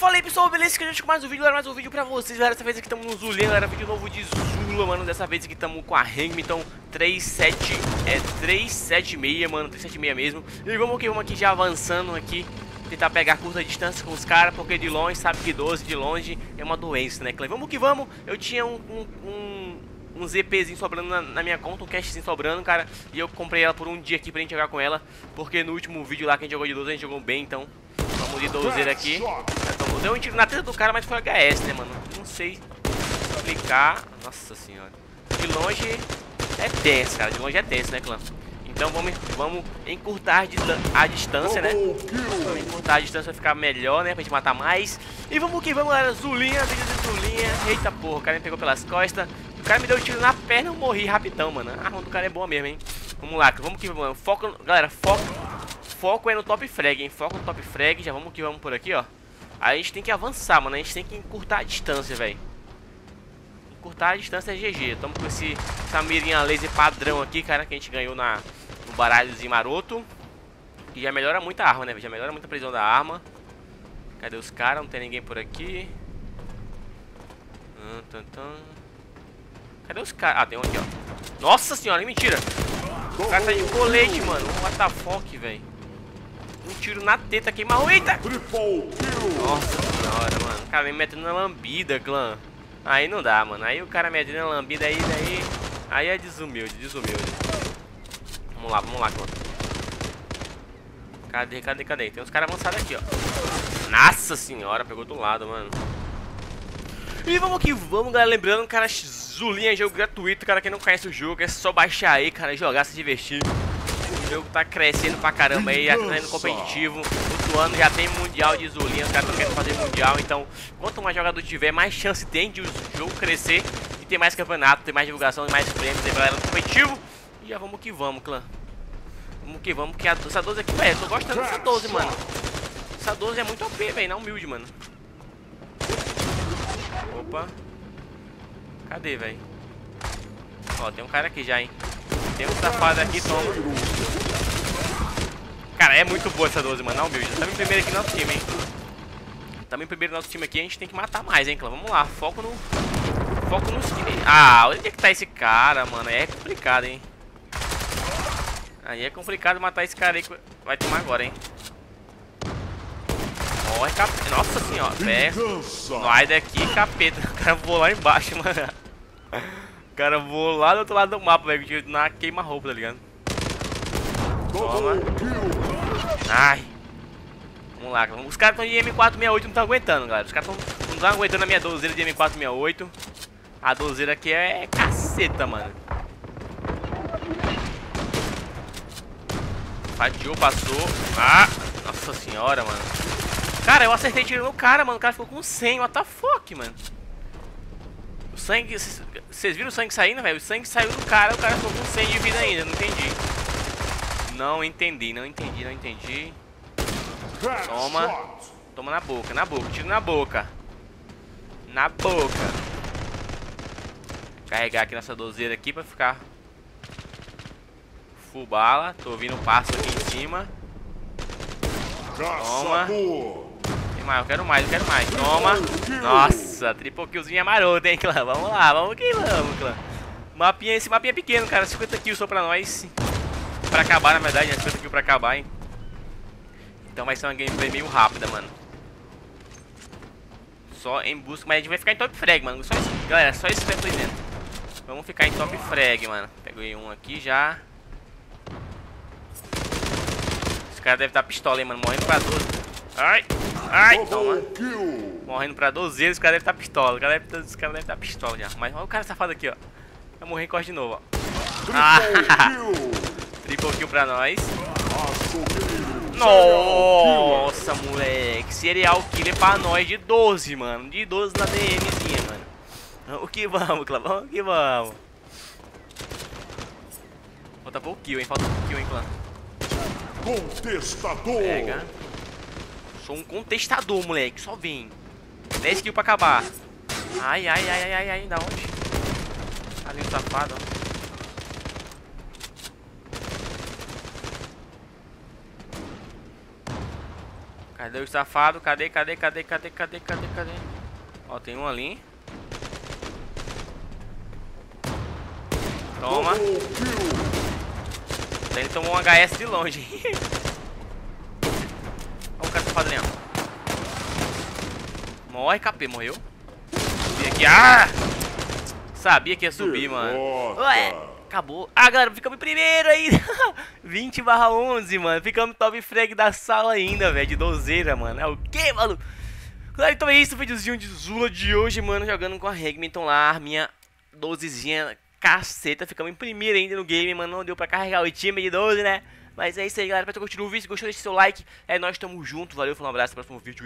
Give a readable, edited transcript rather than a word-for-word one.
Fala aí, pessoal, beleza? Que a gente com mais um vídeo, galera, mais um vídeo pra vocês, galera. Dessa vez aqui estamos no Zulinha, galera, vídeo novo de Zula, mano. Dessa vez aqui estamos com a Rengma, então 376, mano, 376 mesmo. E vamos aqui já avançando aqui, tentar pegar curta distância com os caras, porque de longe, sabe que 12 de longe é uma doença, né, clã? Vamos que vamos. Eu tinha um ZPzinho sobrando na minha conta, um cashzinho sobrando, cara. E eu comprei ela por um dia aqui pra gente jogar com ela, porque no último vídeo lá que a gente jogou de 12, a gente jogou bem, então vamos de 12 aqui. Então, deu um tiro na testa do cara, mas foi HS, né, mano? Não sei explicar. Nossa senhora. De longe é tenso, cara. De longe é tenso, né, clã? Então vamos encurtar a distância, né? Vamos encurtar a distância, vai ficar melhor, né? Pra gente matar mais. E vamos que vamos, galera. Zulinha, vídeo de Zulinha. Eita porra, o cara me pegou pelas costas. O cara me deu um tiro na perna, eu morri rapidão, mano. A arma do cara é boa mesmo, hein? Vamos lá, vamos que vamos. Foco, galera, foco é no top frag, hein? Foco no top frag. Já vamos que vamos por aqui, ó. Aí a gente tem que avançar, mano. A gente tem que encurtar a distância, velho. Encurtar a distância é GG. Tamo com essa mirinha laser padrão aqui, cara, que a gente ganhou no baralhozinho maroto. E já melhora muito a arma, né? Já melhora muito a precisão da arma. Cadê os caras? Não tem ninguém por aqui. Cadê os caras? Ah, tem um aqui, ó. Nossa senhora, que mentira! O cara tá de colete, mano. What the fuck, velho. Um tiro na teta, queimou. Eita! Nossa senhora, mano. O cara me metendo na lambida, clã. Aí não dá, mano. Aí o cara metendo na lambida aí, daí. Aí é desumilde. Vamos lá, clã. Cadê? Tem uns caras avançados aqui, ó. Nossa senhora, pegou do lado, mano. E vamos que vamos, galera. Lembrando, cara, Zulinha é jogo gratuito, cara. Quem não conhece o jogo, é só baixar aí, cara, jogar, se divertir. O jogo tá crescendo pra caramba aí, atraindo competitivo. Outro ano já tem mundial de Zulinha, os caras não querem fazer mundial. Então, quanto mais jogador tiver, mais chance tem de o jogo crescer e ter mais campeonato, ter mais divulgação, ter mais prêmios, ter galera no competitivo. E já vamos que vamos, clã. Vamos que essa 12 aqui, velho, eu tô gostando dessa 12, mano. Essa 12 é muito OP, velho, não humilde, mano. Opa. Cadê, velho? Ó, tem um cara aqui já, hein? Tem um safado aqui, toma. Cara, é muito boa essa 12, mano. Não, meu, já estamos em primeiro aqui no nosso time, hein? Estamos em primeiro no nosso time aqui, a gente tem que matar mais, hein, clã? Vamos lá, foco no skin. Ah, onde é que tá esse cara, mano? É complicado, hein? Aí é complicado matar esse cara aí que vai tomar agora, hein? Morre, capeta. Nossa senhora, velho. Sai daqui, capeta. O cara voou lá embaixo, mano. O cara voou lá do outro lado do mapa, velho. Na queima-roupa, tá ligado? Toma. Ai. Vamos lá, os caras estão de M468, não estão aguentando, galera. Os caras não estão aguentando a minha dozeira de M468. A dozeira aqui é caceta, mano. Fatiou, passou. Ah, nossa senhora, mano. Cara, eu acertei tiro no cara, mano. O cara ficou com 100, what the fuck, mano. O sangue, vocês viram o sangue saindo, velho? O sangue saiu do cara, o cara ficou com 100 de vida ainda, não entendi. Não entendi. Toma na boca, tiro na boca. Vou carregar aqui nossa dozeira aqui pra ficar full bala. Tô ouvindo um passo aqui em cima. Toma. Tem mais, eu quero mais. Toma. Nossa, triple killzinha marota, hein, clã? Vamos lá, clã. Mapinha, esse mapinha é pequeno, cara. 50 kills só pra nós. Pra acabar, na verdade, né? 50 kills pra acabar, hein? Então vai ser uma gameplay meio rápida, mano. Só em busca, mas a gente vai ficar em top frag, mano. Só isso, galera, só isso que eu tô dizendo. Vamos ficar em top frag, mano. Peguei um aqui já. Esse cara deve estar pistola, hein, mano. Morrendo pra 12. Ai, toma. Morrendo pra 12, esse cara deve estar pistola. Esse cara deve estar pistola já. Mas olha o cara safado aqui, ó. Vai morrer e corre de novo, ó. Triple kill pra nós. Nossa, moleque. Serial killer pra nós de 12, mano. De 12 na DMzinha, mano. Vamos que vamos, clã. Falta pouco kill, hein. Clã. Contestador. Pega. Sou um contestador, moleque. Só vem. 10 kills pra acabar. Ai. Da onde? Ali o safado, ó. Cadê o safado? Cadê? Ó, tem um ali. Toma. Ele tomou um HS de longe. Olha o cara safado ali, ó. Morre, KP, morreu. Subi aqui. Ah! Sabia que ia subir, mano. Ué, acabou. Ah, galera, ficamos em primeiro aí. 20/11, mano. Ficamos top frag da sala ainda, velho. De dozeira, mano. É o quê, mano? Galera, então é isso. O videozinho de Zula de hoje, mano. Jogando com a Rengma. Então lá, minha 12zinha. Caceta, ficamos em primeiro ainda no game, mano. Não deu pra carregar o time de 12, né? Mas é isso aí, galera. Pra tu curtir o vídeo, se gostou, deixa seu like. É nóis, tamo junto. Valeu, falou, um abraço. Até o próximo vídeo.